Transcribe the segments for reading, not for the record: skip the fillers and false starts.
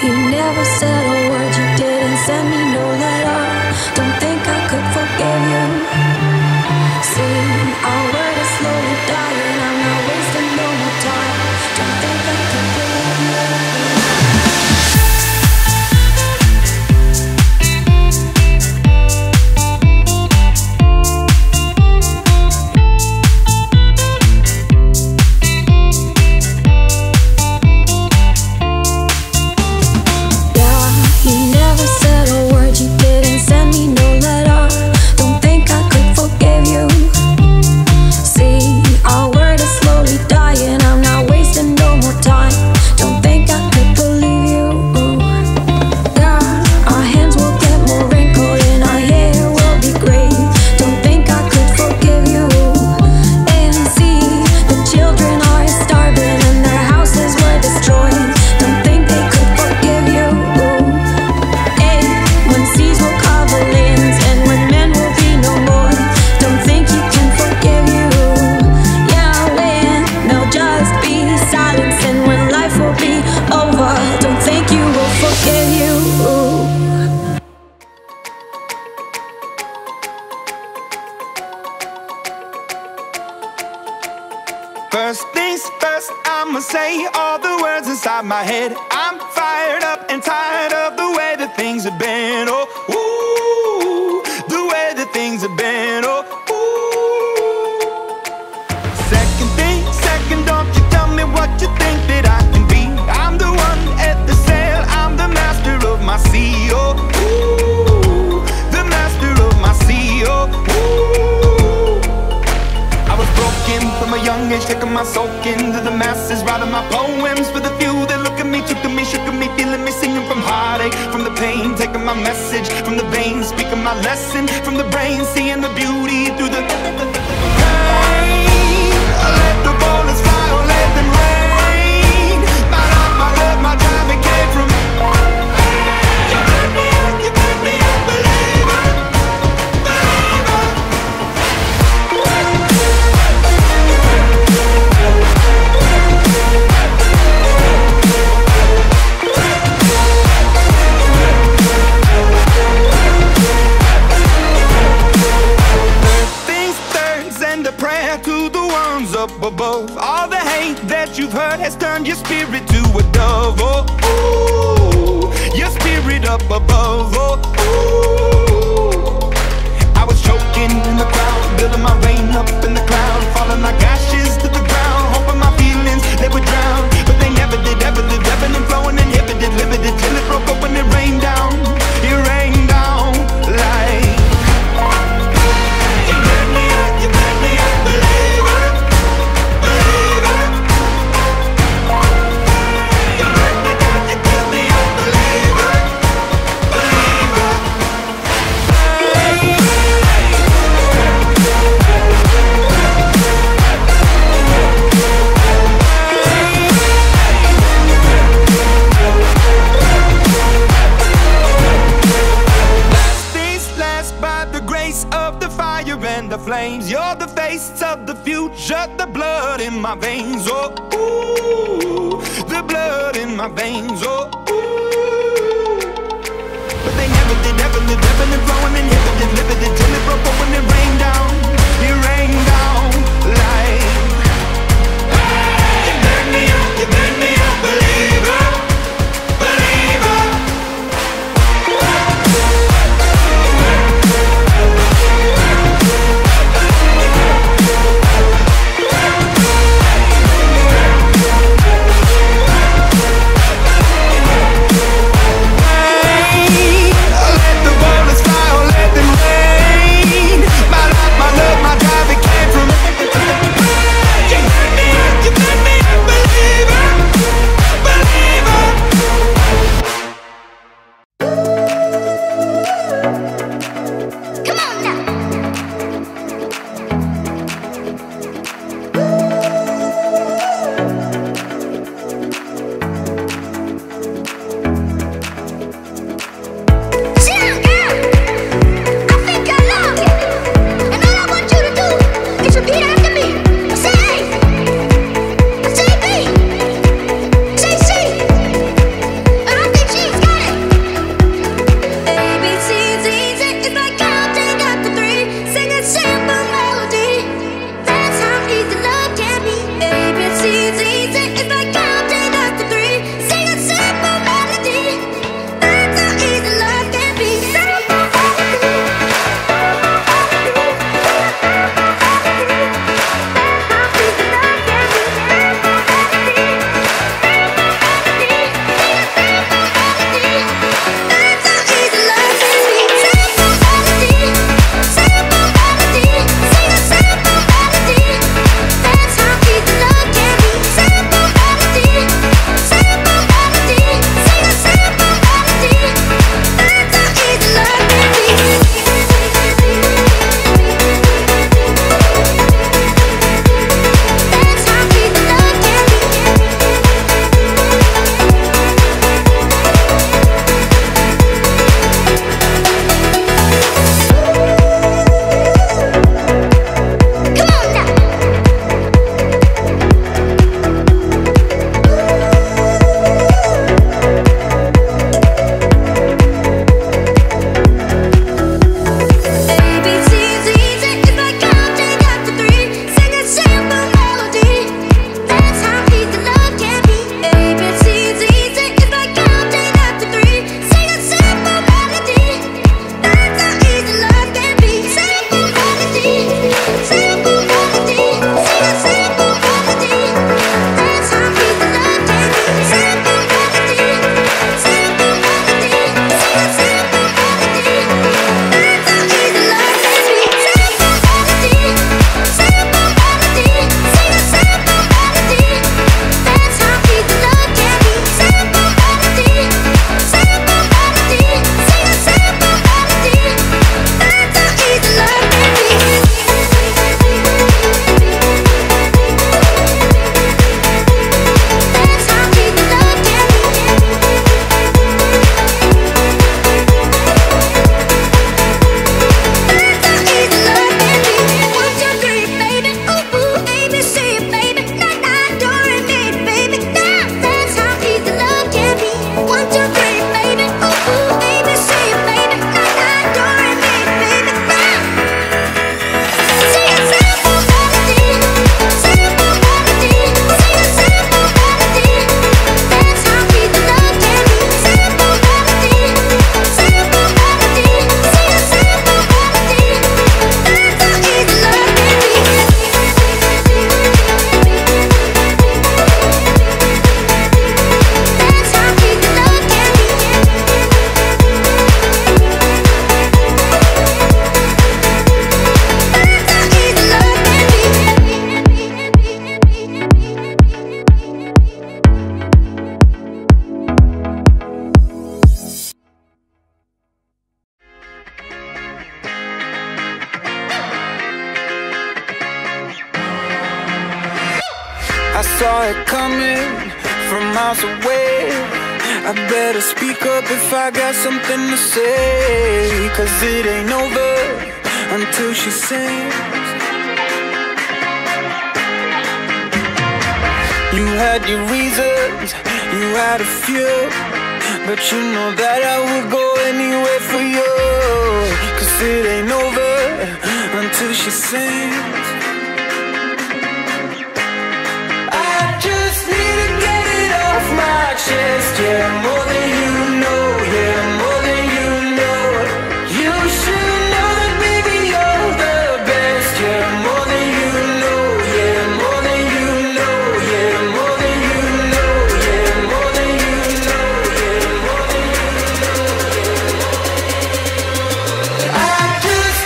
You never said a word, you didn't send me no letter. Don't think I could forgive you. See, our world is slowly dying, I'm not wasting no more time. Don't think I could forgive you. First things first, I'ma say all the words inside my head. I'm fired up and tired of the way that things have been. Oh, ooh, the way that things have been. Oh, ooh. Second, don't you tell me what you think that I can be. I'm the one at the sail, I'm the master of my sea. Oh, ooh, the master of my sea. Oh, ooh. I was broken from a young age, taking my soak into the masses, writing my poems for the few that look at me, shook at me, feeling me, singing from heartache, from the pain, taking my message from the veins, speaking my lesson from the brain, seeing the beauty through the pain. I let the bullets fly, or let them rain. My life, my love, my drive, it came from above. All the hate that you've heard has turned your spirit to a dove. Oh, ooh, your spirit up above. Oh, ooh. I was choking in the crowd, building my rain up in the cloud, falling like ashes to the ground, hoping my feelings, they would drown, but they never did. Ever lived, ebbing and flowing, inhibited, limited, till it broke open and rained down. It rained down like flames. You're the face of the future, the blood in my veins. Oh, ooh, the blood in my veins. Oh, ooh. But they never did, ever lived, ebbing and flowing, inhibited, limited, till it broke open and rained down. It rained down like hey, you burned me up, you burned me up, believer. I saw it coming from miles away. I better speak up if I got something to say, cause it ain't over until she sings. You had your reasons, you had a few, but you know that I would go anywhere for you, cause it ain't over until she sings. Yeah, more than you know, yeah, more than you know. You should know that, baby, you're the best. Yeah, more than you know, yeah, more than you know, yeah, more than you know, yeah, more than you know, yeah, more than you know, yeah, more than you know. I just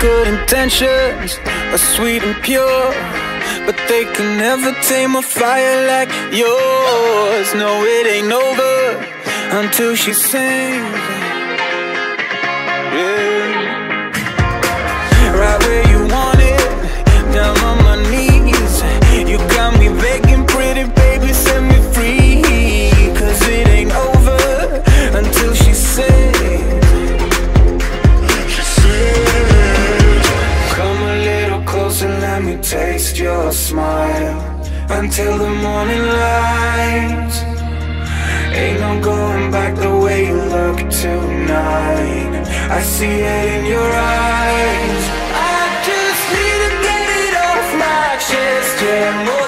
good intentions are sweet and pure, but they can never tame a fire like yours. No, it ain't over until she sings. Yeah. Right where you want it, down on my knees. You got me begging, pretty baby, set me free. Cause it ain't over until she sings. Taste your smile until the morning light. Ain't no going back the way you look tonight. I see it in your eyes. I just need to get it off my chest, yeah.